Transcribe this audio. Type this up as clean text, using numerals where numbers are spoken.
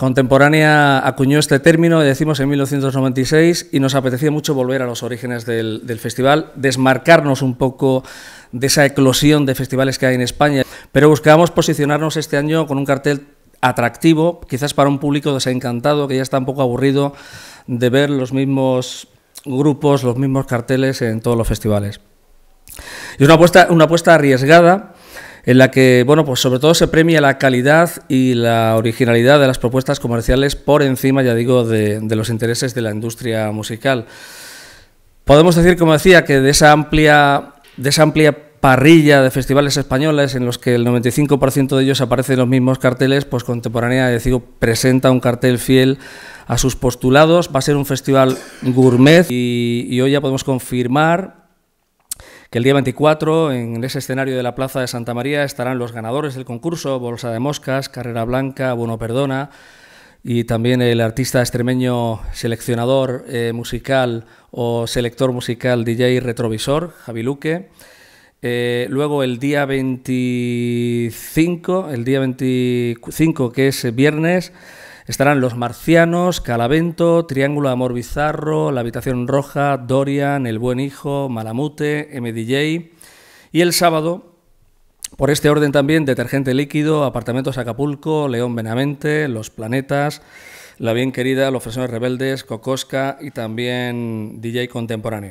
Contemporánea acuñó este término, decimos, en 1996, y nos apetecía mucho volver a los orígenes del festival, desmarcarnos un poco de esa eclosión de festivales que hay en España, pero buscábamos posicionarnos este año con un cartel atractivo, quizás para un público desencantado, que ya está un poco aburrido de ver los mismos grupos, los mismos carteles en todos los festivales. Y es una apuesta arriesgada, en la que, bueno, pues sobre todo se premia la calidad y la originalidad de las propuestas comerciales por encima, ya digo, de los intereses de la industria musical. Podemos decir, como decía, que de esa amplia parrilla de festivales españoles en los que el 95% de ellos aparecen en los mismos carteles, pues Contemporánea, decido, presenta un cartel fiel a sus postulados. Va a ser un festival gourmet y hoy ya podemos confirmar que el día 24, en ese escenario de la Plaza de Santa María, estarán los ganadores del concurso, Bolsa de Moscas, Carrera Blanca, Bueno Perdona, y también el artista extremeño seleccionador musical o selector musical DJ Retrovisor, Javi Luque. Luego el día 25, que es viernes, estarán Los Marcianos, Calavento, Triángulo de Amor Bizarro, La Habitación Roja, Dorian, El Buen Hijo, Malamute, MDJ. Y el sábado, por este orden también, Detergente Líquido, Apartamentos Acapulco, León Benavente, Los Planetas, La Bien Querida, Los Fresones Rebeldes, Cocosca y también DJ Contemporáneo.